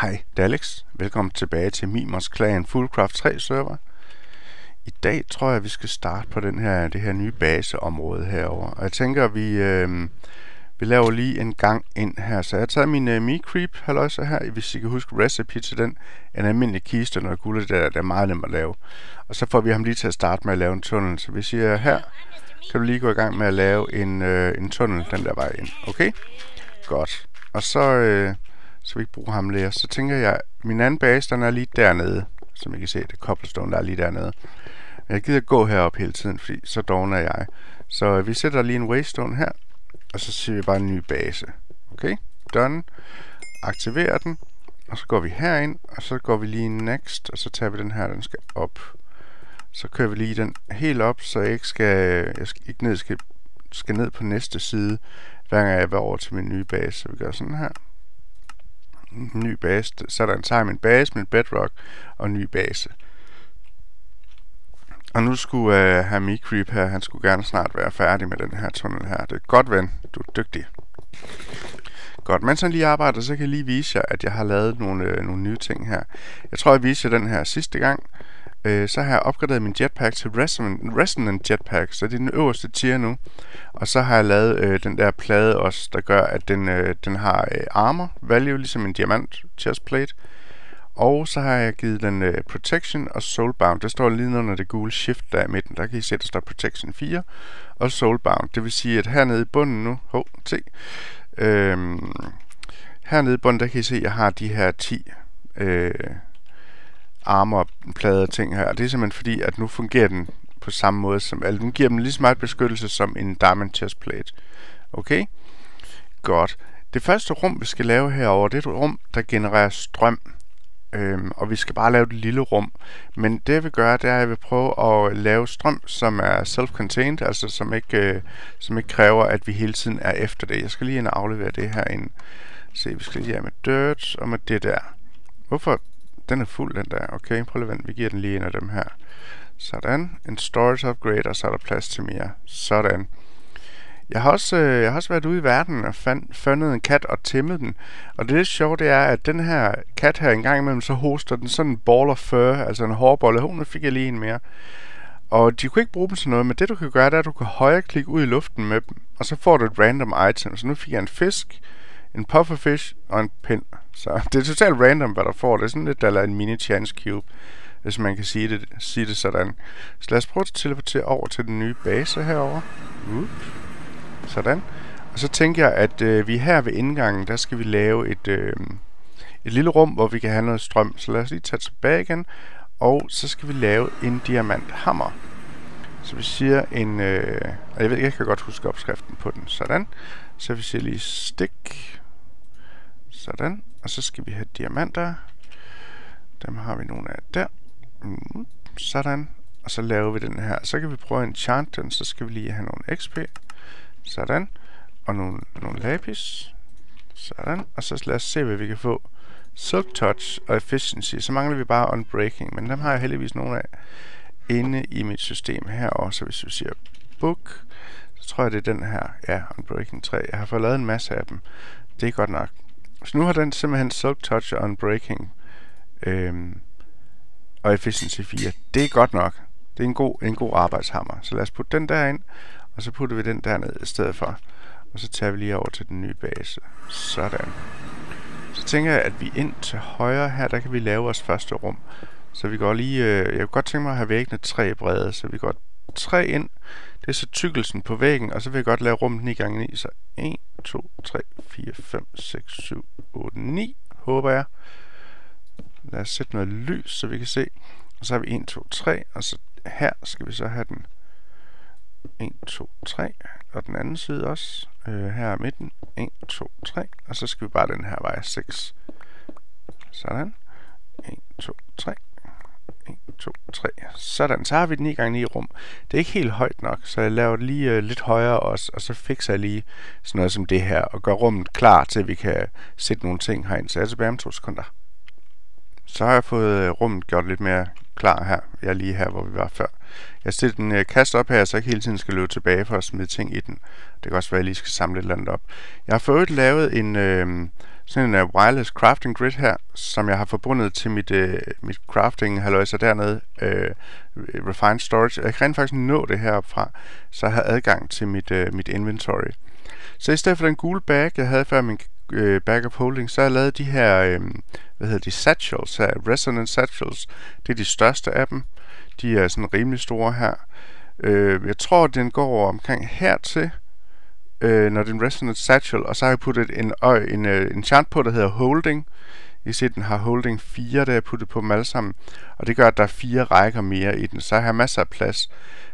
Hej, det er Alex. Velkommen tilbage til Mimers Klan Fullcraft 3 server. I dag tror jeg, vi skal starte på det her nye baseområde herovre. Og jeg tænker, vi laver lige en gang ind her. Så jeg tager min Me Creep-haløse her, hvis I kan huske recipe til den. En almindelig kiste, når guld det er meget nemt at lave. Og så får vi ham lige til at starte med at lave en tunnel. Så hvis I er her, kan du lige gå i gang med at lave en tunnel den der vej ind. Okay? Godt. Og så vi ikke bruger ham lærer. Så tænker jeg, min anden base, den er lige dernede. Som I kan se, det er cobblestone, der er lige dernede. Jeg gider gå herop hele tiden, fordi så dogner jeg. Så vi sætter lige en waystone her, og så siger vi bare en ny base. Okay, done. Aktiverer den, og så går vi herind, og så går vi lige next, og så tager vi den her, den skal op. Så kører vi lige den helt op, så jeg skal ikke ned på næste side, hver gang jeg vil over til min nye base. Så vi gør sådan her. Ny base, så der tager min base, min bedrock og ny base. Og nu skulle her Me Creep her, han skulle gerne snart være færdig med den her tunnel her. Det er godt, ven, du er dygtig. Godt, mens han lige arbejder, så kan jeg lige vise jer, at jeg har lavet nogle nye ting her. Jeg tror, jeg viste jer den her sidste gang. Så har jeg opgraderet min jetpack til Resonant Jetpack, så det er den øverste tier nu. Og så har jeg lavet den der plade også, der gør, at den har armor value, ligesom en diamant chestplate. Og så har jeg givet den Protection og Soulbound. Det står lige under det gule shift der i midten. Der kan I se, der står Protection 4 og Soulbound. Det vil sige, at hernede i bunden nu, hernede i bunden, der kan I se, at jeg har de her 10 armorplader og ting her, og det er simpelthen fordi, at nu fungerer den på samme måde som, altså nu giver dem lige så meget beskyttelse som en diamond chestplate. Okay? Godt. Det første rum, vi skal lave herover, det er et rum, der genererer strøm. Og vi skal bare lave det lille rum. Men det jeg vil gøre, det er, at jeg vil prøve at lave strøm, som er self-contained, altså som ikke kræver, at vi hele tiden er efter det. Jeg skal lige ind og aflevere det herinde. Se, vi skal lige have med dirt og med det der. Hvorfor? Den er fuld, den der. Okay, prøv at vente. Vi giver den lige en af dem her. Sådan. En storage upgrade, og så er der plads til mere. Sådan. Jeg har også været ude i verden og fundet en kat og tæmmet den. Og det lidt sjove, det er, at den her kat her en gang imellem, så hoster den sådan en ball of fur, altså en hårbolle. Nu fik jeg lige en mere. Og de kunne ikke bruge dem til noget, men det du kan gøre, det er, at du kan højreklikke ud i luften med dem, og så får du et random item. Så nu fik jeg en fisk, en pufferfish og en pind. Så det er totalt random, hvad der får. Det er sådan lidt, eller en mini chance cube, hvis man kan sige det sådan. Så lad os prøve at teleportere over til den nye base herover. Sådan. Og så tænker jeg, at vi her ved indgangen, der skal vi lave et lille rum, hvor vi kan have noget strøm. Så lad os lige tage tilbage igen. Og så skal vi lave en diamanthammer. Så vi siger en... jeg kan godt huske opskriften på den. Sådan. Så vi siger lige stik. Sådan. Og så skal vi have diamanter. Dem har vi nogle af der. Sådan. Og så laver vi den her. Så kan vi prøve at enchant den. Så skal vi lige have nogle XP. Sådan. Og nogle lapis. Sådan. Og så lad os se, hvad vi kan få. Silk touch og efficiency. Så mangler vi bare unbreaking. Men dem har jeg heldigvis nogle af inde i mit system her også. Så hvis vi siger book, så tror jeg, det er den her. Ja, unbreaking 3. Jeg har fået lavet en masse af dem. Det er godt nok. Så nu har den simpelthen silk touch og unbreaking og efficiency 4. Det er godt nok. Det er en god arbejdshammer. Så lad os putte den der ind, og så putter vi den derned i stedet for. Og så tager vi lige over til den nye base. Sådan. Så tænker jeg, at vi ind til højre her, der kan vi lave vores første rum. Så vi går lige... jeg kunne godt tænke mig at have væggene 3 brede, så vi går 3 ind. Det er så tykkelsen på væggen, og så vil jeg godt lave rummet 9x9, så 1, 2, 3, 4, 5, 6, 7, 8, 9, håber jeg. Lad os sætte noget lys, så vi kan se. Og så har vi 1, 2, 3, og så her skal vi så have den 1, 2, 3, og den anden side også. Her er midten, 1, 2, 3, og så skal vi bare den her vej 6. Sådan, 1, 2, 3. 1, 2, 3. Sådan, så har vi den 9x9 rum. Det er ikke helt højt nok, så jeg laver det lige lidt højere også, og så fikser jeg lige sådan noget som det her, og gør rummet klar til, at vi kan sætte nogle ting herind. Så jeg er tilbage om 2 sekunder. Så har jeg fået rummet gjort lidt mere klar her. Jeg er lige her, hvor vi var før. Jeg stiller den kast op her, så jeg ikke hele tiden skal løbe tilbage for at smide ting i den. Det kan også være, at jeg lige skal samle et eller andet op. Jeg har forøvrigt lavet en sådan en wireless crafting grid her, som jeg har forbundet til mit crafting haløjser dernede, Refined Storage. Jeg kan rent faktisk nå det heropfra, så jeg har adgang til mit inventory. Så i stedet for den gule bag, jeg havde før min backup holding, så har jeg lavet de her, satchels her, Resonant Satchels. Det er de største af dem. De er sådan rimelig store her. Jeg tror, den går omkring hertil, når den Resonant Satchel, og så har jeg puttet en chant på, der hedder Holding. I ser, den har Holding 4, der jeg puttet på dem alle sammen. Og det gør, at der er 4 rækker mere i den, så jeg har masser af plads.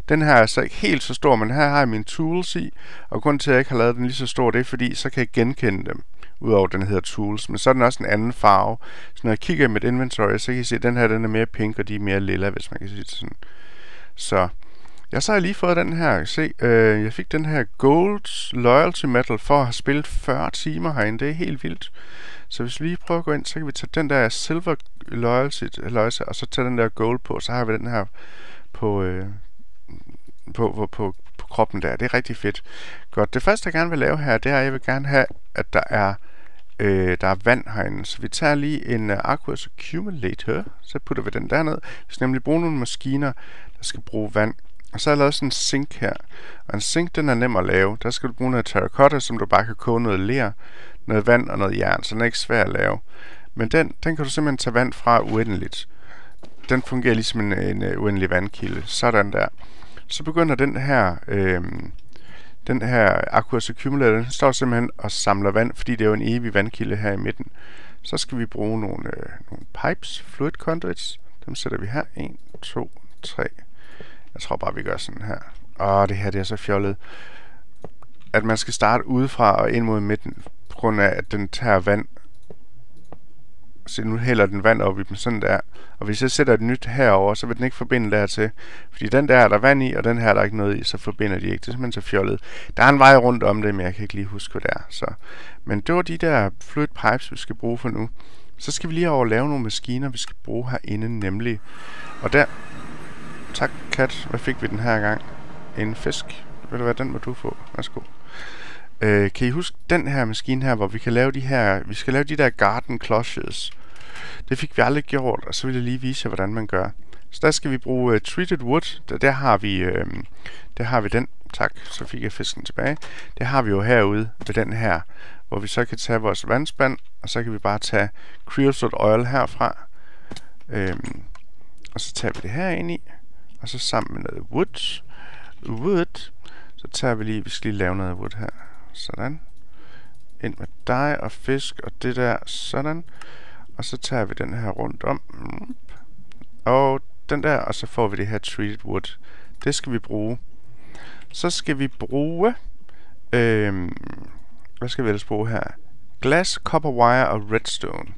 Den her er så ikke helt så stor, men her har jeg mine tools i, og grunden til, at jeg ikke har lavet den lige så stor, det er fordi, så kan jeg genkende dem. Udover den hedder tools, men så er den også en anden farve. Så når jeg kigger i mit inventory, så kan I se, at den her den er mere pink, og de er mere lilla, hvis man kan sige det sådan. Så jeg så har lige fået den her. Se, jeg fik den her Gold Loyalty Metal for at have spillet 40 timer herinde. Det er helt vildt. Så hvis vi lige prøver at gå ind, så kan vi tage den der Silver Loyalty, og så tage den der Gold på. Så har vi den her på kroppen der. Det er rigtig fedt. Godt. Det første, jeg gerne vil lave her, det er, at jeg vil gerne have, at der er vand herinde. Så vi tager lige en Aqua Accumulator, så putter vi den derned. Vi skal nemlig bruge nogle maskiner, der skal bruge vand. Og så har jeg lavet sådan en sink her. Og en sink, den er nem at lave. Der skal du bruge noget terracotta, som du bare kan koge noget ler, noget vand og noget jern, så den er ikke svær at lave. Men den kan du simpelthen tage vand fra uendeligt. Den fungerer ligesom en uendelig vandkilde. Sådan der. Så begynder den her Aqua Accumulator, den står simpelthen og samler vand, fordi det er jo en evig vandkilde her i midten. Så skal vi bruge nogle pipes, fluid conduits. Dem sætter vi her. 1, 2, 3. Jeg tror bare, vi gør sådan her. Åh, det her det er så fjollet. At man skal starte udefra og ind mod midten, på grund af, at den tager vand. Så nu hælder den vand op i dem, sådan der. Og hvis jeg sætter et nyt herover, så vil den ikke forbinde dertil. Fordi den der er der vand i, og den her er der ikke noget i, så forbinder de ikke. Det er simpelthen så fjollet. Der er en vej rundt om det, men jeg kan ikke lige huske, hvad det er. Så. Men det var de der fluid pipes, vi skal bruge for nu. Så skal vi lige over lave nogle maskiner, vi skal bruge herinde nemlig. Og der... Tak, kat. Hvad fik vi den her gang? En fisk. Ved du hvad, den må du få. Værsgo. Kan I huske den her maskine her, hvor vi kan lave de her... Vi skal lave de der Garden Cloches. Det fik vi aldrig gjort, og så vil jeg lige vise jer, hvordan man gør. Så der skal vi bruge Treated Wood. Der har vi den. Tak, så fik jeg fisken tilbage. Det har vi jo herude ved den her, hvor vi så kan tage vores vandspand, og så kan vi bare tage Creosote Oil herfra. Og så tager vi det her ind i. Og så sammen med noget wood, så tager vi lige, vi skal lige lave noget wood her, sådan, ind med dig og fisk og det der, sådan, og så tager vi den her rundt om, og den der, og så får vi det her treated wood, det skal vi bruge. Så skal vi bruge, hvad skal vi ellers bruge her, glas, copper wire og redstone.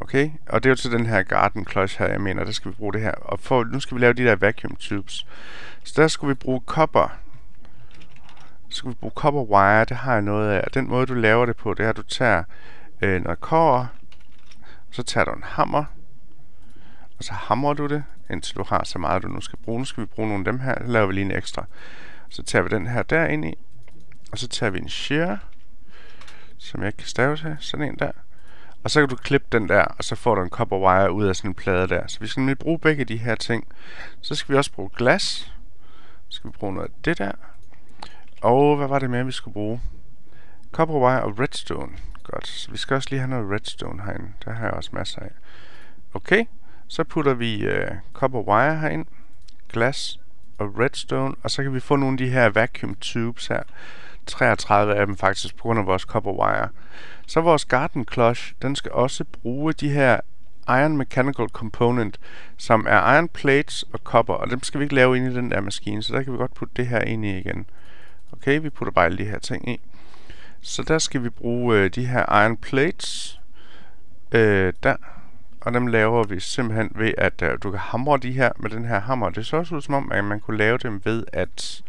Okay, og det er jo til den her garden cloche her, jeg mener, der skal vi bruge det her. Og nu skal vi lave de der vacuum tubes. Så der skal vi bruge copper. Så skal vi bruge copper wire, det har jeg noget af. Og den måde, du laver det på, det er, at du tager noget kobber, så tager du en hammer, og så hamrer du det, indtil du har så meget, du nu skal bruge. Nu skal vi bruge nogle af dem her, så laver vi lige en ekstra. Så tager vi den her derind i, og så tager vi en shear, som jeg ikke kan stave til, sådan en der. Og så kan du klippe den der, og så får du en copper wire ud af sådan en plade der. Så vi skal nemlig bruge begge de her ting. Så skal vi også bruge glas. Så skal vi bruge noget af det der. Og hvad var det mere, vi skulle bruge? Copper wire og redstone. Godt. Så vi skal også lige have noget redstone herinde. Der har jeg også masser af. Okay. Så putter vi copper wire herind. Glas og redstone. Og så kan vi få nogle af de her vacuum tubes her. 33 af dem faktisk på grund af vores copper wire. Så vores garden cloche, den skal også bruge de her Iron Mechanical Component, som er iron plates og copper, og dem skal vi ikke lave ind i den der maskine, så der kan vi godt putte det her ind i igen. Okay, vi putter bare de her ting i. Så der skal vi bruge de her iron plates, der, og dem laver vi simpelthen ved, at du kan hamre de her med den her hammer. Det så også ud som om, at man kunne lave dem ved, at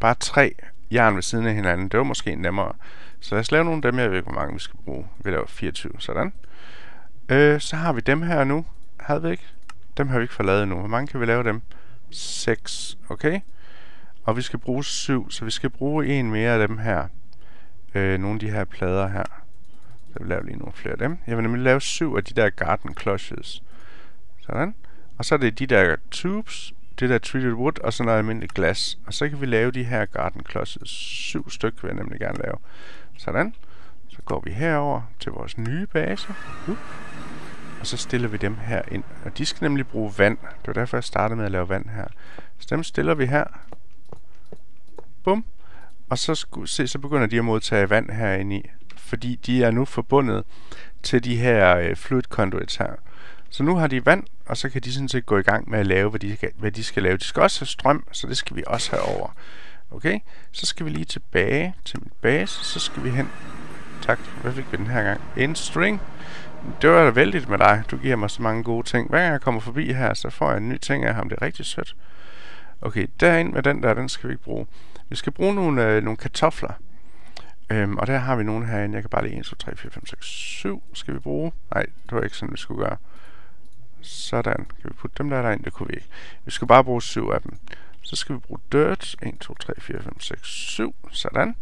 bare 3 jern ved siden af hinanden. Det var måske nemmere. Så lad os lave nogle af dem. Jeg ved ikke, hvor mange vi skal bruge. Vi laver 24. Sådan. Så har vi dem her nu. havde vi ikke? Dem har vi ikke fået lavet endnu. Hvor mange kan vi lave dem? 6, okay. Og vi skal bruge 7, så vi skal bruge en mere af dem her. Nogle af de her plader her. Så vi laver lige nogle flere af dem. Jeg vil nemlig lave 7 af de der Garden Cloches. Sådan. Og så er det de der tubes, det der treated wood og sådan noget almindeligt glas. Og så kan vi lave de her Garden Cloches. 7 stykker vil jeg nemlig gerne lave. Sådan. Så går vi herover til vores nye base. Og så stiller vi dem her ind. Og de skal nemlig bruge vand. Det var derfor jeg startede med at lave vand her. Så dem stiller vi her. Bum. Og så, så begynder de at modtage vand herinde i. Fordi de er nu forbundet til de her fluid conduits her. Så nu har de vand, og så kan de sådan set gå i gang med at lave, hvad de skal lave. De skal også have strøm, så det skal vi også have over. Okay, så skal vi lige tilbage til min base. Så skal vi hen. Tak, hvad fik vi den her gang? En string. Det var da vældigt med dig. Du giver mig så mange gode ting. Hver gang jeg kommer forbi her, så får jeg en ny ting af ham. Det er rigtig sødt. Okay, derinde med den der, den skal vi ikke bruge. Vi skal bruge nogle kartofler. Og der har vi nogle herinde. Jeg kan bare lige 1, 2, 3, 4, 5, 6, 7 skal vi bruge. Nej, det var ikke sådan, vi skulle gøre. Sådan. Kan vi putte dem der derind? Det kunne vi ikke. Vi skal bare bruge 7 af dem. Så skal vi bruge dirt. 1, 2, 3, 4, 5, 6, 7. Sådan.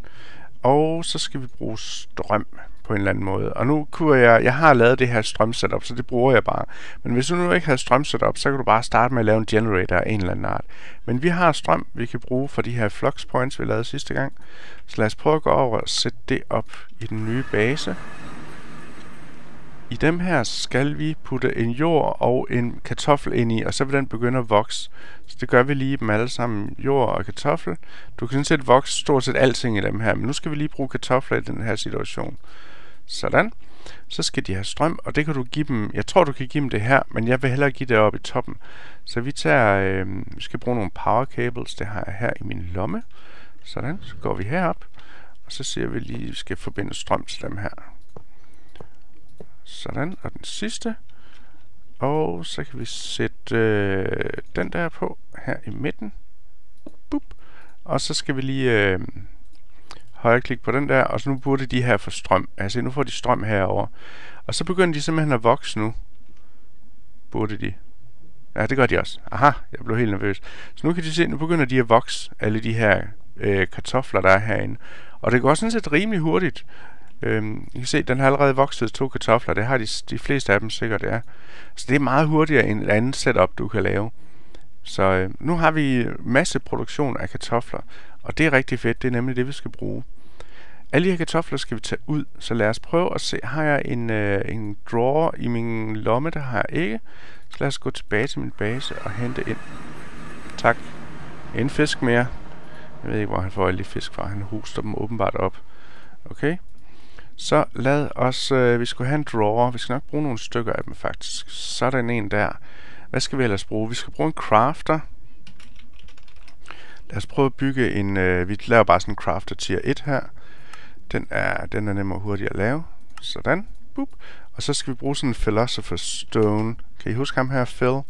Og så skal vi bruge strøm på en eller anden måde. Og nu kunne jeg har lavet det her strømsetup, så det bruger jeg bare. Men hvis du nu ikke har strømsetup, så kan du bare starte med at lave en generator af en eller anden art. Men vi har strøm, vi kan bruge for de her flux points, vi lavede sidste gang. Så lad os prøve at gå over og sætte det op i den nye base. I dem her skal vi putte en jord og en kartoffel ind i, og så vil den begynde at vokse. Så det gør vi lige dem alle sammen, jord og kartoffel. Du kan sådan set vokse stort set alting i dem her, men nu skal vi lige bruge kartofler i den her situation. Sådan. Så skal de have strøm, og det kan du give dem. Jeg tror du kan give dem det her, men jeg vil hellere give det oppe i toppen. Så vi tager, vi skal bruge nogle power cables, det har jeg her i min lomme. Sådan, så går vi herop, og så ser vi lige, vi skal forbinde strøm til dem her. Sådan, og den sidste. Og så kan vi sætte den der på her i midten. Bup. Og så skal vi lige højreklik på den der, og så nu burde de her få strøm. Altså nu får de strøm herover. Og så begynder de simpelthen at vokse nu. Burde de? Ja, det gør de også. Aha, jeg blev helt nervøs. Så nu kan de se, nu begynder de at vokse, alle de her kartofler, der er herinde. Og det går sådan set rimelig hurtigt. I kan se, at den har allerede vokset 2 kartofler. Det har de fleste af dem sikkert, ja. Så det er meget hurtigere end et andet setup, du kan lave. Så nu har vi masse produktion af kartofler. Og det er rigtig fedt. Det er nemlig det, vi skal bruge. Alle de her kartofler skal vi tage ud. Så lad os prøve at se. Har jeg en drawer i min lomme? Der har jeg ikke. Så lad os gå tilbage til min base og hente ind. Tak. En fisk mere. Jeg ved ikke, hvor han får alle de fisk fra. Han hoster dem åbenbart op. Okay. Så lad os, vi skal have en drawer, vi skal nok bruge nogle stykker af dem faktisk. Sådan en der. Hvad skal vi ellers bruge? Vi skal bruge en crafter. Lad os prøve at bygge en, vi laver bare sådan en crafter tier 1 her. Den er nemmere og hurtigere at lave. Sådan, bup. Og så skal vi bruge sådan en Philosopher's Stone. Kan I huske ham her, Phil?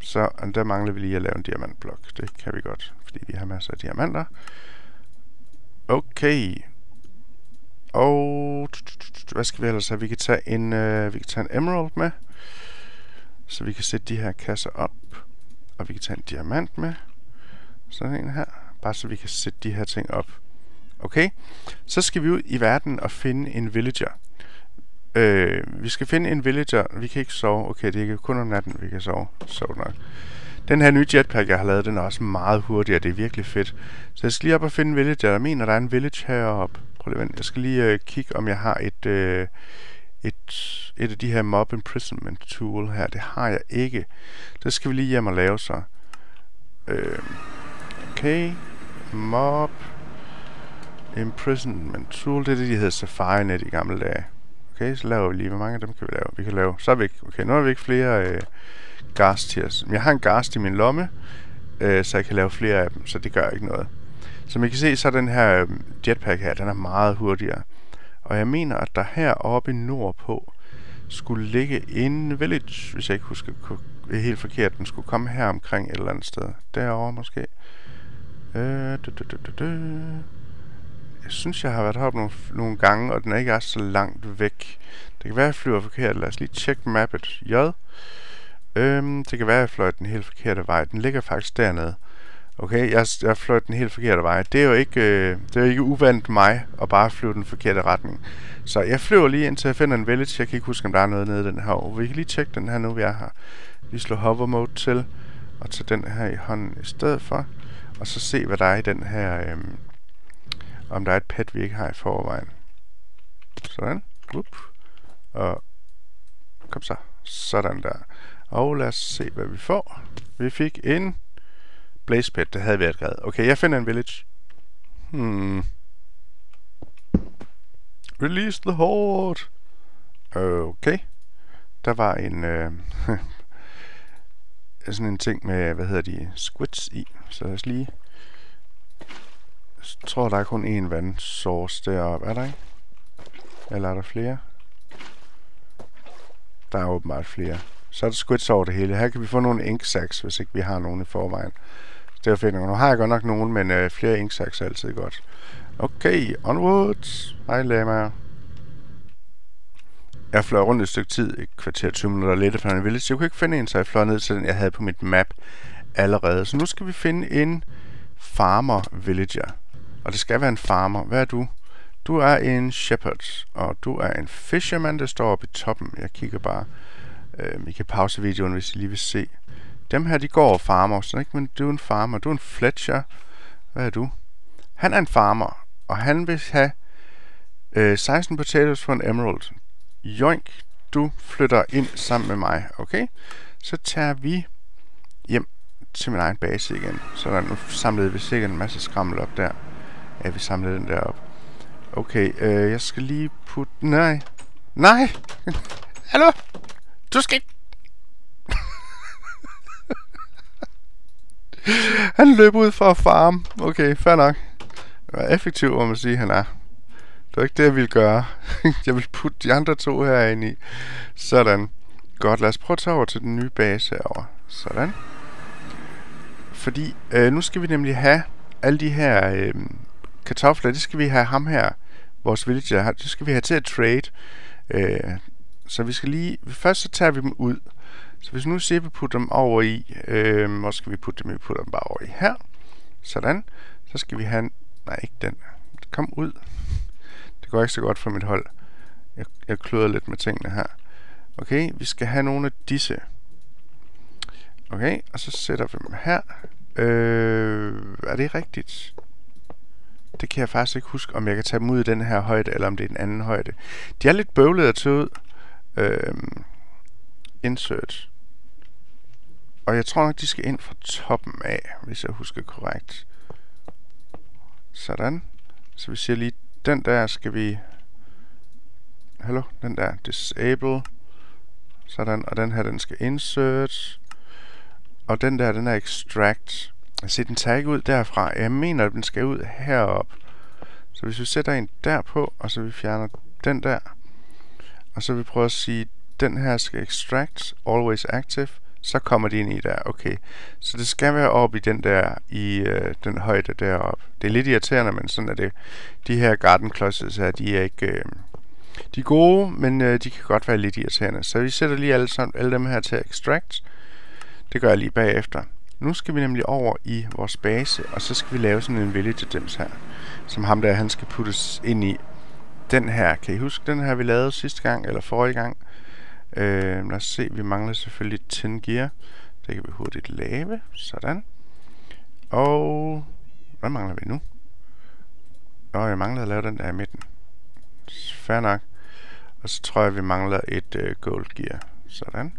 Så der mangler vi lige at lave en diamantblok. Det kan vi godt, fordi vi har masser af diamanter. Okay. Og hvad skal vi ellers have? Vi kan tage en emerald med, så vi kan sætte de her kasser op. Og vi kan tage en diamant med. Sådan en her. Bare så vi kan sætte de her ting op. Okay. Så skal vi ud i verden og finde en villager. Vi skal finde en villager. Vi kan ikke sove. Okay, det er kun om natten, vi kan sove. Sov nok. Den her nye jetpack, jeg har lavet, den er også meget hurtig, og det er virkelig fedt. Så jeg skal lige op og finde en villager. Jeg mener, der er en village heroppe. Jeg skal lige kigge, om jeg har et af de her mob imprisonment tool her. Det har jeg ikke. Det skal vi lige hjem og lave så. Okay. Mob imprisonment tool. Det er det, de hedder Safari-net i gamle dage. Okay, så laver vi lige. Hvor mange af dem kan vi lave? Vi kan lave. Så er vi ikke. Okay, nu har vi ikke flere ghast her. Jeg har en ghast i min lomme, så jeg kan lave flere af dem. Så det gør ikke noget. Som I kan se, så er den her jetpack her, den er meget hurtigere. Og jeg mener, at der heroppe nordpå skulle ligge en village, hvis jeg ikke husker helt forkert. Den skulle komme her omkring et eller andet sted. Derovre måske. Jeg synes, jeg har været heroppe nogle gange, og den er ikke så langt væk. Det kan være, jeg flyver forkert. Lad os lige tjekke mappet. J. Det kan være, jeg fløj den helt forkerte vej. Den ligger faktisk dernede. Okay, jeg fløj den helt forkerte vej. Det er jo ikke, ikke uvandt mig at bare flyve den forkerte retning. Så jeg flyver lige indtil jeg finder en village. Jeg kan ikke huske, om der er noget nede i den her. Og vi kan lige tjekke den her nu, vi er her. Vi slår hover mode til og tager den her i hånden i stedet for. Og så se, hvad der er i den her... om der er et pet, vi ikke har i forvejen. Sådan. Ups. Og kom så. Sådan der. Og lad os se, hvad vi får. Vi fik en blaze pet. Det havde vi allerede. Okay, jeg finder en village. Release the horde. Okay. Der var en... sådan en ting med, hvad hedder de, squids i. Så lad os lige... Jeg tror, der er kun én vandsource deroppe. Er der ikke? Eller er der flere? Der er åbenbart flere. Så er der squids over det hele. Her kan vi få nogle inksacks, hvis ikke vi har nogen i forvejen. Det er fedt. Nu har jeg godt nok nogen, men flere inksacks er altid godt. Okay, onwards. Hej, lemmer. Jeg fløj rundt et stykke tid, et kvarter 20 minutter lidt efter en village. Jeg kunne ikke finde en, så jeg fløj ned til den, jeg havde på mit map allerede. Så nu skal vi finde en farmer villager. Og det skal være en farmer. Hvad er du? Du er en shepherd, og du er en fisherman, der står oppe i toppen. Jeg kigger bare. I kan pause videoen, hvis I lige vil se. Dem her, de går og farmer. Så ikke, men du er en farmer. Du er en fletcher. Hvad er du? Han er en farmer, og han vil have 16 potatoes for en emerald. Joink, du flytter ind sammen med mig. Okay? Så tager vi hjem til min egen base igen. Sådan, nu samlede vi sikkert en masse skrammel op der. Ja, vi samlede den der op. Okay, jeg skal lige putte... Nej! Nej! Hallo! Du skal ikke... Han løb ud for at farme. Okay, fair nok. Det var effektivt, må man sige, han er. Det var ikke det, jeg ville gøre. Jeg ville putte de andre to herinde i. Sådan. Godt, lad os prøve at tage over til den nye base herovre. Sådan. Fordi nu skal vi nemlig have alle de her kartofler. Det skal vi have ham her, vores villager her. Det skal vi have til at trade. Så vi skal lige... Først så tager vi dem ud. Så hvis nu ser vi putter dem over i... hvor skal vi putte dem? Vi putter dem bare over i her. Sådan. Så skal vi have... Nej, ikke den. Kom ud. Det går ikke så godt for mit hold. Jeg kløder lidt med tingene her. Okay, vi skal have nogle af disse. Okay, og så sætter vi dem her. Er det rigtigt? Det kan jeg faktisk ikke huske, om jeg kan tage dem ud i den her højde, eller om det er den anden højde. De er lidt bøvlede at tage ud. Insert. Og jeg tror nok, de skal ind fra toppen af, hvis jeg husker korrekt. Sådan. Så vi siger lige, den der skal vi... Hallo? Den der. Disable. Sådan. Og den her, den skal insert. Og den der, den er extract. Se, den tager ikke ud derfra. Jeg mener, at den skal ud herop. Så hvis vi sætter en derpå, og så vi fjerner den der, og så vi prøver at sige, den her skal extract, always active, så kommer de ind i der. Okay, så det skal være oppe i den der, i den højde deroppe. Det er lidt irriterende, men sådan er det. De her garden cloches her, de er ikke... de er gode, men de kan godt være lidt irriterende. Så vi sætter lige alle dem her til extract. Det gør jeg lige bagefter. Nu skal vi nemlig over i vores base, og så skal vi lave sådan en villager dims her, som ham der, han skal puttes ind i. Den her, kan I huske den her, vi lavede sidste gang, eller forrige gang? Lad os se, vi mangler selvfølgelig tin gear. Det kan vi hurtigt lave, sådan. Og hvad mangler vi nu? Åh, jeg mangler at lave den der i midten. Fair nok. Og så tror jeg, vi mangler et gold gear, sådan.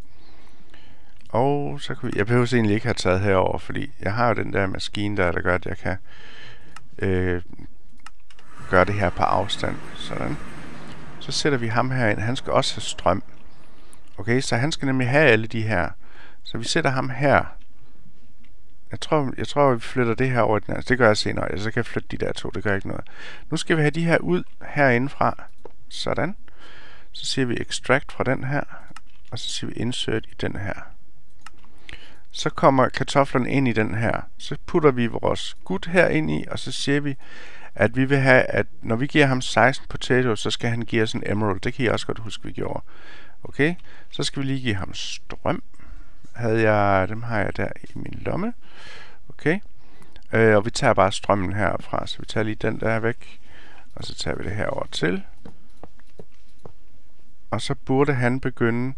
Og så kan vi... Jeg behøver egentlig ikke have taget herover, fordi jeg har jo den der maskine der, der gør, at jeg kan gøre det her på afstand. Sådan. Så sætter vi ham herind. Han skal også have strøm. Okay, så han skal nemlig have alle de her. Så vi sætter ham her. Jeg tror vi flytter det her over i den her. Det gør jeg senere. Så kan jeg flytte de der to. Det gør ikke noget. Nu skal vi have de her ud herindefra. Sådan. Så siger vi extract fra den her. Og så siger vi insert i den her. Så kommer kartoflerne ind i den her. Så putter vi vores gut her ind i, og så siger vi, at vi vil have, at når vi giver ham 16 potatoes, så skal han give os en emerald. Det kan I også godt huske, vi gjorde. Okay, så skal vi lige give ham strøm. Dem har jeg der i min lomme. Okay, og vi tager bare strømmen herfra, så vi tager lige den der væk, og så tager vi det her over til. Og så burde han begynde,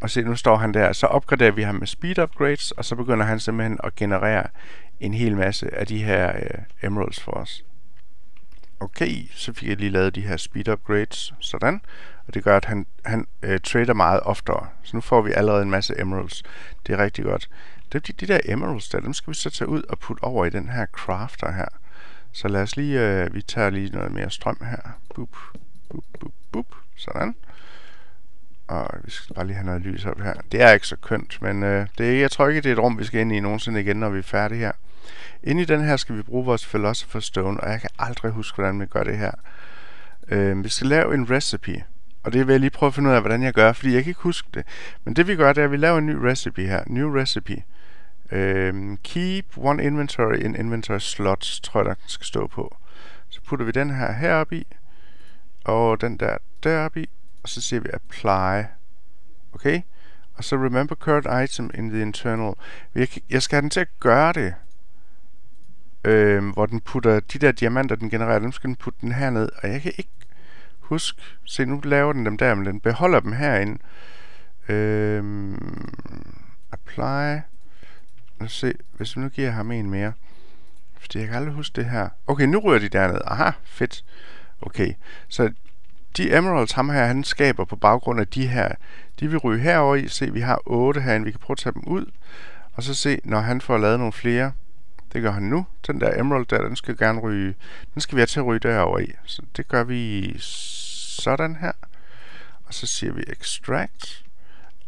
og se, nu står han der, så opgraderer vi ham med speed upgrades, og så begynder han simpelthen at generere en hel masse af de her emeralds for os. Okay, så fik jeg lige lavet de her speed upgrades, sådan, og det gør, at han trader meget oftere. Så nu får vi allerede en masse emeralds. Det er rigtig godt. De der emeralds der, dem skal vi så tage ud og putte over i den her crafter her. Så lad os lige, vi tager lige noget mere strøm her. Bup, bup, bup, bup, sådan. Og vi skal bare lige have noget lys op her. Det er ikke så kønt, men jeg tror ikke, det er et rum, vi skal ind i nogensinde igen, når vi er færdige her. Inde i den her skal vi bruge vores Philosopher's Stone, og jeg kan aldrig huske, hvordan vi gør det her. Vi skal lave en recipe, og det vil jeg lige prøve at finde ud af, hvordan jeg gør, fordi jeg kan ikke huske det. Men det vi gør, det er, at vi laver en ny recipe her. New recipe. Keep one inventory in inventory slots, tror jeg, der skal stå på. Så putter vi den her heroppe i, og den der deroppe i. Og så siger vi apply. Okay? Og så remember current item in the internal. Jeg skal have den til at gøre det. Hvor den putter de der diamanter, den genererer, dem skal den putte den herned. Og jeg kan ikke huske. Se, nu laver den dem der, men den beholder dem herinde. Apply. Lad os se, hvis vi nu giver ham en mere. Fordi jeg kan aldrig huske det her. Okay, nu ryger de derned. Aha, fedt. Okay, så de emeralds, ham her, han skaber på baggrund af de her, de vil ryge herover i. Se, vi har 8 herinde, vi kan prøve at tage dem ud. Og så se, når han får lavet nogle flere. Det gør han nu. Den der emerald der, den skal gerne ryge. Den skal vi have til at ryge derover i. Så det gør vi sådan her. Og så siger vi extract.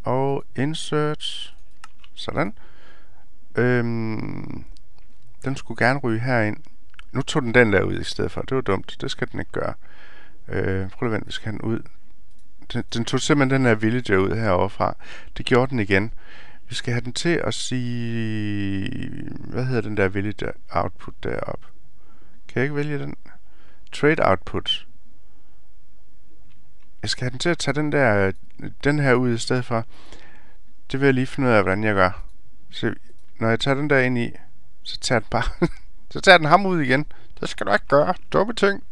Og insert. Sådan. Den skulle gerne ryge herind. Nu tog den der ud i stedet for. Det var dumt. Det skal den ikke gøre. Prøv at vente, vi skal have den ud. Den tog simpelthen den her villager ud herovre fra. Det gjorde den igen. Vi skal have den til at sige... Hvad hedder den der villager output derop? Kan jeg ikke vælge den? Trade output. Jeg skal have den til at tage den her ud i stedet for. Det vil jeg lige finde ud af, hvordan jeg gør. Så når jeg tager den der ind i, så tager den bare... så tager den ham ud igen. Det skal du ikke gøre. Dumme ting.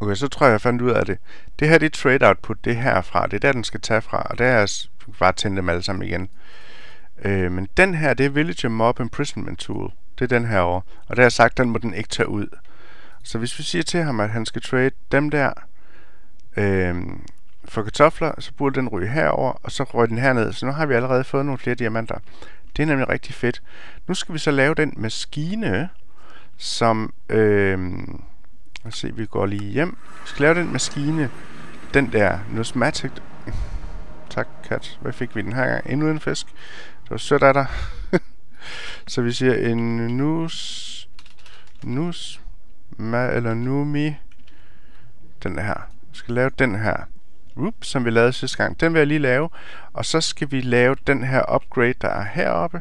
Okay, så tror jeg, jeg fandt ud af det. Det her, det er trade-output, det er herfra. Det er der, den skal tage fra, og der er bare tænde dem alle sammen igen. Men den her, det er Villager Mob Imprisonment Tool. Det er den her over. Og der har sagt, den må den ikke tage ud. Så hvis vi siger til ham, at han skal trade dem der for kartofler, så burde den ryge herover, og så ryger den herned. Så nu har vi allerede fået nogle flere diamanter. Det er nemlig rigtig fedt. Nu skal vi så lave den maskine, som... Lad os se, vi går lige hjem. Vi skal lave den maskine. Den der Numismatic. Tak, kat. Hvad fik vi den her gang? Endnu en fisk. Det var sødt af dig. Så vi siger en Numi. Den her. Vi skal lave den her. Ups, som vi lavede sidste gang. Den vil jeg lige lave. Og så skal vi lave den her upgrade, der er heroppe.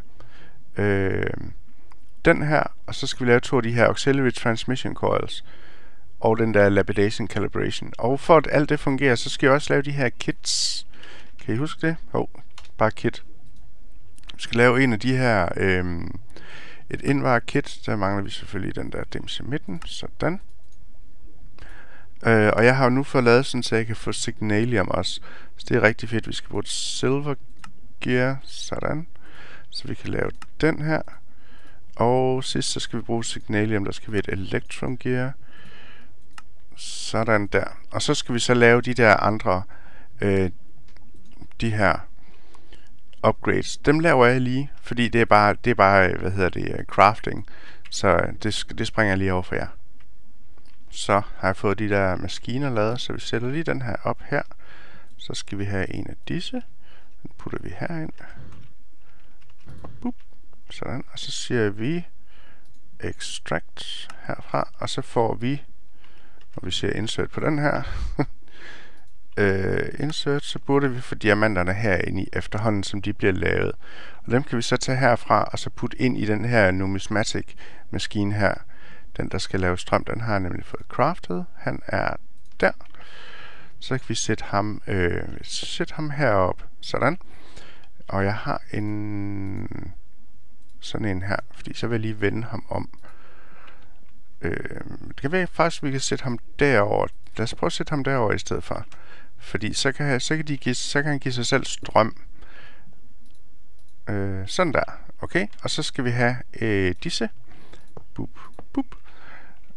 Den her. Og så skal vi lave 2 af de her Auxiliary Transmission Coils. Og den der Lapidation Calibration. Og for at alt det fungerer, så skal jeg også lave de her kits. Kan I huske det? Bare kit. Vi skal lave en af de her... et indvare-kit. Der mangler vi selvfølgelig den der dims i midten. Sådan. Og jeg har jo nu fået lavet sådan, så jeg kan få Signalium også. Så det er rigtig fedt. Vi skal bruge et Silver Gear. Sådan. Så vi kan lave den her. Og sidst så skal vi bruge Signalium. Der skal vi et Electrum Gear. Sådan der. Og så skal vi så lave de der andre, de her upgrades. Dem laver jeg lige, fordi det er bare crafting. Så det springer jeg lige over for jer. Så har jeg fået de der maskiner lavet, så vi sætter lige den her op her. Så skal vi have en af disse. Den putter vi herind. Bup. Sådan. Og så siger vi extract herfra, og så får vi... Og vi ser insert på den her. Insert, så burde vi få diamanterne herinde i efterhånden, som de bliver lavet. Og dem kan vi så tage herfra, og så putte ind i den her numismatic maskine her. Den, der skal lave strøm, den har jeg nemlig fået craftet. Han er der. Så kan vi sætte ham, herop. Sådan. Og jeg har en... sådan en her. Fordi så vil jeg lige vende ham om. Det kan være faktisk, vi kan sætte ham derover. Lad os prøve at sætte ham derover i stedet for. Fordi så kan, så kan han give sig selv strøm. Sådan der. Okay. Og så skal vi have disse. Bup, bup.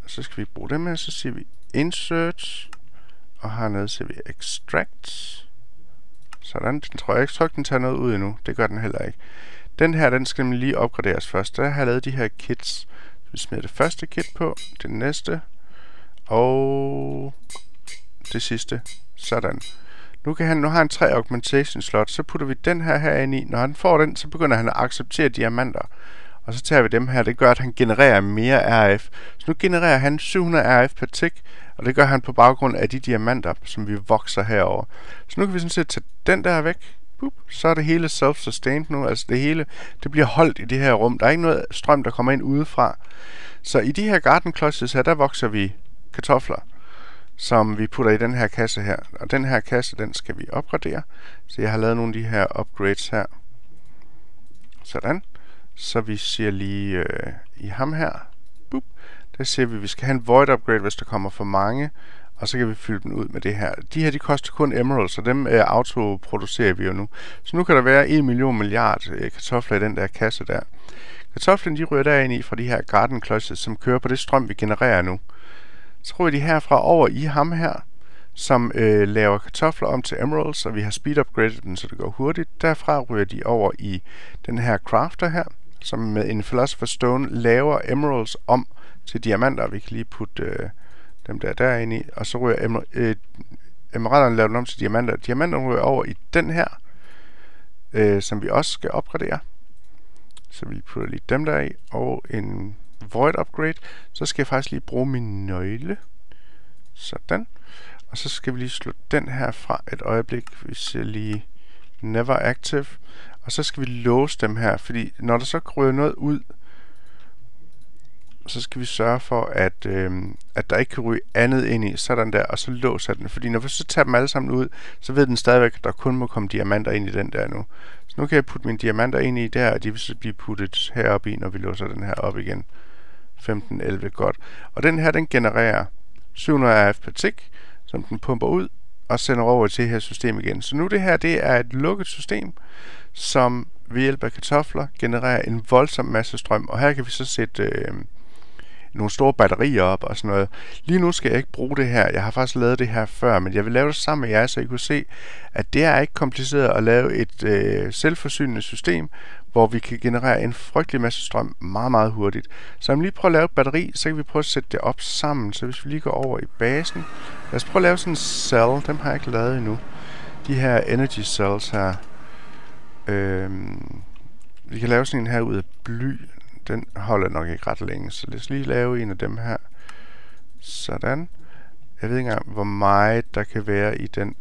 Og så skal vi bruge dem her. Så siger vi insert. Og hernede siger vi extract. Sådan. Den tror jeg ikke, den tager noget ud endnu. Det gør den heller ikke. Den her, den skal lige opgraderes først. Der har jeg lavet de her kits. Vi smider det første kit på, det næste, og det sidste. Sådan. Nu har han 3 augmentation slots, så putter vi den her herinde i. Når han får den, så begynder han at acceptere diamanter. Og så tager vi dem her, det gør, at han genererer mere RF. Så nu genererer han 700 RF per tick, og det gør han på baggrund af de diamanter, som vi vokser herover. Så nu kan vi sådan set tage den der væk. Så er det hele self-sustained nu, altså det hele, det bliver holdt i det her rum. Der er ikke noget strøm, der kommer ind udefra. Så i de her garden cloches her, der vokser vi kartofler, som vi putter i den her kasse her. Og den her kasse, den skal vi opgradere. Så jeg har lavet nogle af de her upgrades her. Sådan. Så vi siger lige i ham her. Boop. Der siger vi, at vi skal have en void upgrade, hvis der kommer for mange. Og så kan vi fylde den ud med det her. De her, de koster kun emeralds, så dem autoproducerer vi jo nu. Så nu kan der være 1 million milliard kartofler i den der kasse der. Kartoflen, de ryger derind i fra de her garden cloches, som kører på det strøm, vi genererer nu. Så ryger de herfra over i ham her, som laver kartofler om til emeralds, og vi har speed upgradet den, så det går hurtigt. Derfra ryger de over i den her crafter her, som med en Philosopher's Stone laver emeralds om til diamanter. Vi kan lige putte... dem der er derinde i, og så ryger emeralderne laver den om til diamanter. Diamanterne ryger over i den her, som vi også skal opgradere. Så vi putter lige dem der i, og en void upgrade. Så skal jeg faktisk lige bruge min nøgle. Sådan. Og så skal vi lige slå den her fra et øjeblik. Vi siger lige never active. Og så skal vi låse dem her, fordi når der så ryger noget ud, så skal vi sørge for, at, at der ikke kan ryge andet ind i, sådan der, og så låser den. Fordi når vi så tager dem alle sammen ud, så ved den stadigvæk, at der kun må komme diamanter ind i den der nu. Så nu kan jeg putte mine diamanter ind i der, og de vil så blive puttet heroppe i, når vi låser den her op igen. 15, 11, godt. Og den her, den genererer 700 RF per tick, som den pumper ud og sender over til det her system igen. Så nu det her, det er et lukket system, som ved hjælp af kartofler genererer en voldsom masse strøm. Og her kan vi så sætte... nogle store batterier op og sådan noget. Lige nu skal jeg ikke bruge det her. Jeg har faktisk lavet det her før, men jeg vil lave det sammen med jer, så I kunne se, at det er ikke kompliceret at lave et selvforsynende system, hvor vi kan generere en frygtelig masse strøm meget, meget hurtigt. Så om vi lige prøver at lave et batteri, så kan vi prøve at sætte det op sammen. Så hvis vi lige går over i basen. Lad os prøve at lave sådan en cell. Dem har jeg ikke lavet endnu. De her energy cells her. Vi kan lave sådan en her ud af bly. Den holder nok ikke ret længe, så lad os lige lave en af dem her. Sådan. Jeg ved ikke engang, hvor meget der kan være i den.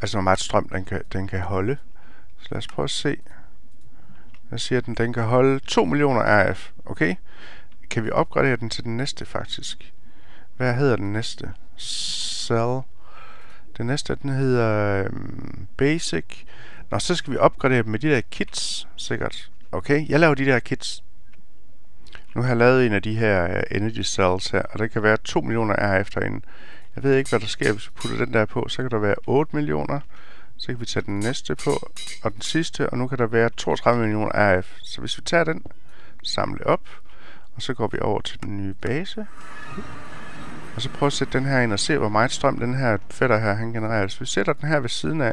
Altså, hvor meget strøm den kan holde. Så lad os prøve at se. Jeg siger, at den kan holde 2 millioner RF. Okay? Kan vi opgradere den til den næste, faktisk? Hvad hedder den næste? Cell. Den næste, den hedder Basic. Nå, så skal vi opgradere dem med de der kits, sikkert. Okay, jeg laver de der kits. Nu har jeg lavet en af de her energy cells her, og der kan være 2 millioner RF derinde. Jeg ved ikke, hvad der sker, hvis vi putter den der på. Så kan der være 8 millioner. Så kan vi tage den næste på, og den sidste, og nu kan der være 32 millioner RF. Så hvis vi tager den, samle op, og så går vi over til den nye base. Og så prøv at sætte den her ind og se, hvor meget strøm den her fætter her, han genererer. Hvis vi sætter den her ved siden af,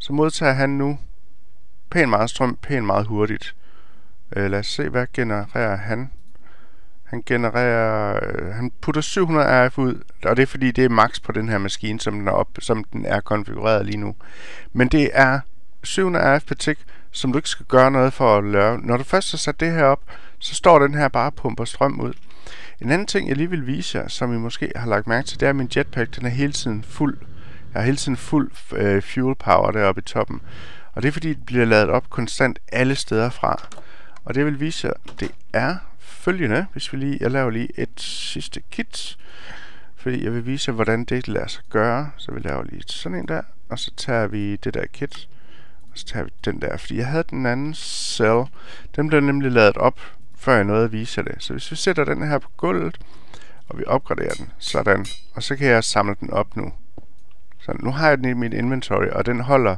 så modtager han nu pænt meget strøm, pænt meget hurtigt. Lad os se, hvad genererer han. Han genererer... han putter 700 RF ud, og det er fordi, det er max på den her maskine, som den er konfigureret lige nu. Men det er 700 RF per tick, som du ikke skal gøre noget for at lave. Når du først har sat det her op, så står den her bare og pumper strøm ud. En anden ting, jeg lige vil vise jer, som I måske har lagt mærke til, det er, at min jetpack, den er hele tiden fuld. Jeg har hele tiden fuld fuel power deroppe i toppen. Og det er fordi, det bliver ladet op konstant alle steder fra. Og det vil vise jer, det er følgende, hvis vi lige, jeg laver lige et sidste kit, fordi jeg vil vise jer, hvordan det lader sig gøre. Så vi laver lige sådan en der, og så tager vi det der kit, og så tager vi den der, fordi jeg havde den anden cell. Den blev nemlig ladet op, før jeg nåede at vise det. Så hvis vi sætter den her på gulvet, og vi opgraderer den, sådan, og så kan jeg samle den op nu. Så nu har jeg den i mit inventory, og den holder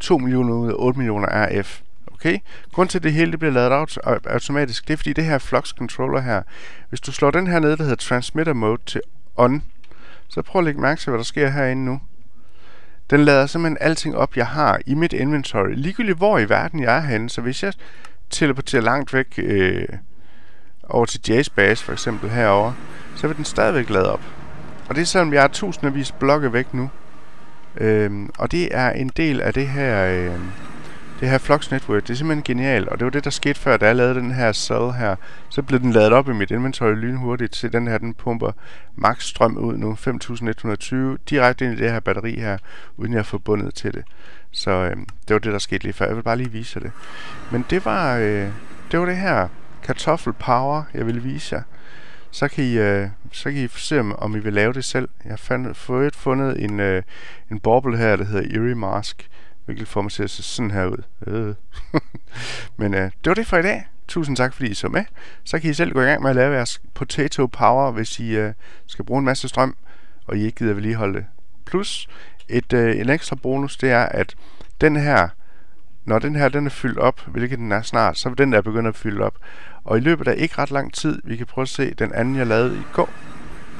2 millioner ud af 8 millioner RF. Okay? Grunden til det hele det bliver lavet automatisk, det er fordi det her Flux Controller her, hvis du slår den her ned, der hedder Transmitter Mode til On, så prøv at lægge mærke til, hvad der sker herinde nu. Den lader simpelthen alting op, jeg har i mit inventory, ligegyldigt hvor i verden jeg er henne. Så hvis jeg teleporterer langt væk over til JazzBase for eksempel herover, så vil den stadigvæk lade op. Og det er selvom jeg er tusindvis blokke væk nu. Og det er en del af det her Flux Network. Det er simpelthen genialt, og det var det der skete før, da jeg lavede den her cell her. Så blev den ladet op i mit inventory lynhurtigt. Se den her, den pumper max strøm ud nu, 5120, direkte ind i det her batteri her, uden jeg er forbundet til det. Så det var det der skete lige før. Jeg vil bare lige vise jer det. Men det var det her kartoffel power, jeg ville vise jer. Så kan I, se, om I vil lave det selv. Jeg har fundet en boble her, der hedder Eerie Mask, hvilket får mig til at se sådan her ud. Men det var det for i dag. Tusind tak, fordi I så med. Så kan I selv gå i gang med at lave jeres potato power, hvis I skal bruge en masse strøm, og I ikke gider vedligeholde det. Plus, en ekstra bonus, det er, at den her, når den her den er fyldt op, hvilket den er snart, så vil den der begynde at fylde op. Og i løbet af ikke ret lang tid, vi kan prøve at se den anden, jeg lavede i går.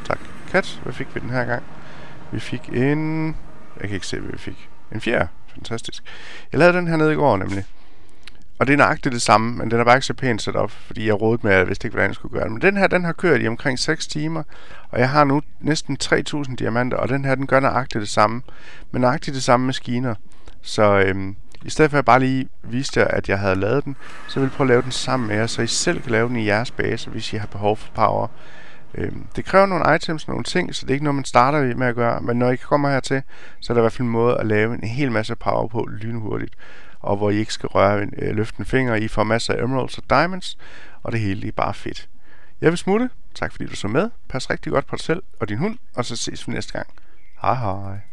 Tak, kat. Hvad fik vi den her gang? Vi fik en... Jeg kan ikke se, hvad vi fik. En fjerde. Fantastisk. Jeg lavede den her nede i går nemlig. Og det er nøjagtigt det samme, men den er bare ikke så pænt sat op, fordi jeg rådede med, at jeg vidste ikke, hvordan jeg skulle gøre det. Men den her, den har kørt i omkring 6 timer, og jeg har nu næsten 3.000 diamanter, og den her, den gør nøjagtigt det samme. Men nøjagtigt det samme maskiner. Så i stedet for at jeg bare lige viste jer, at jeg havde lavet den, så vil jeg prøve at lave den sammen med jer, så I selv kan lave den i jeres base, hvis I har behov for power. Det kræver nogle items, nogle ting, så det er ikke noget, man starter med at gøre, men når I kommer hertil, så er der i hvert fald en måde at lave en hel masse power på lynhurtigt, og hvor I ikke skal røre løften finger, I får masser af emeralds og diamonds, og det hele er bare fedt. Jeg vil smutte. Tak fordi du så med. Pas rigtig godt på dig selv og din hund, og så ses vi næste gang. Hej hej.